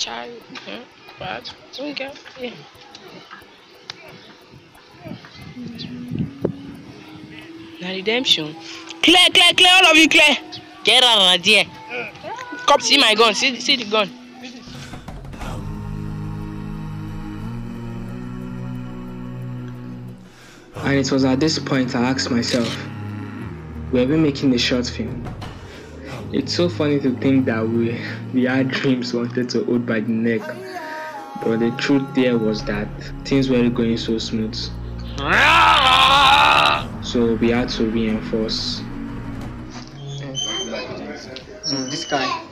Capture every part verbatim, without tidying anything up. child, yeah, but we go, yeah. Now redemption. Clear, clear, clear, all of you clear. Get out of there. Come see my gun. See, see the gun. And it was at this point I asked myself, were we making a short film? It's so funny to think that we, we had dreams wanted to hold by the neck, but the truth there was that things weren't going so smooth. So we had to reinforce. So this guy,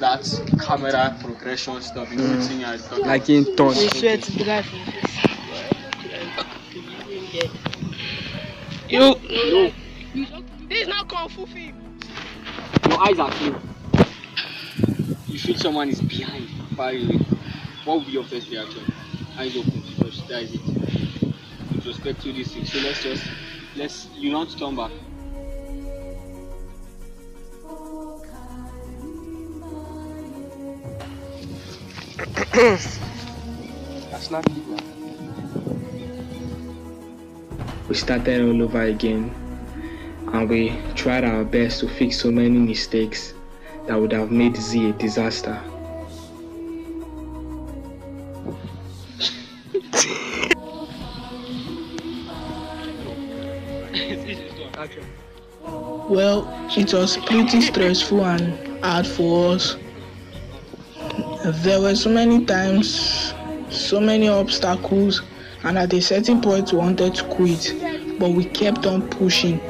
that camera progression stuff, you know, thing I thought. Like in thought. We swear to drive. You. This is not kung fu film. Your eyes are closed. You feel someone is behind, far away. What would be your first reaction? Eyes open, because that is it. With respect to this thing, so let's just, let's, you don't turn back. That's not it, man. We started all over again. And we tried our best to fix so many mistakes that would have made Z a disaster. Well, it was pretty stressful and hard for us. There were so many times, so many obstacles, and at a certain point we wanted to quit, but we kept on pushing.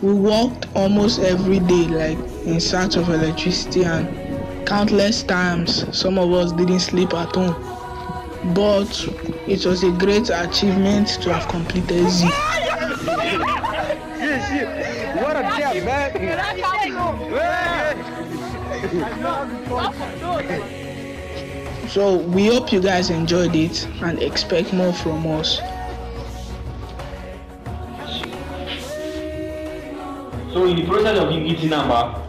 We walked almost every day, like in search of electricity, and countless times some of us didn't sleep at home. But it was a great achievement to have completed Z. What a damn, man! So we hope you guys enjoyed it and expect more from us. So in the process of you eating number,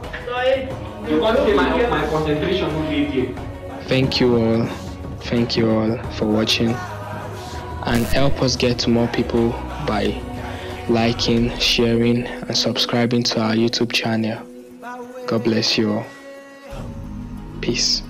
you can't say my, my concentration will be here. Thank you all. Thank you all for watching. And help us get to more people by liking, sharing, and subscribing to our YouTube channel. God bless you all. Peace.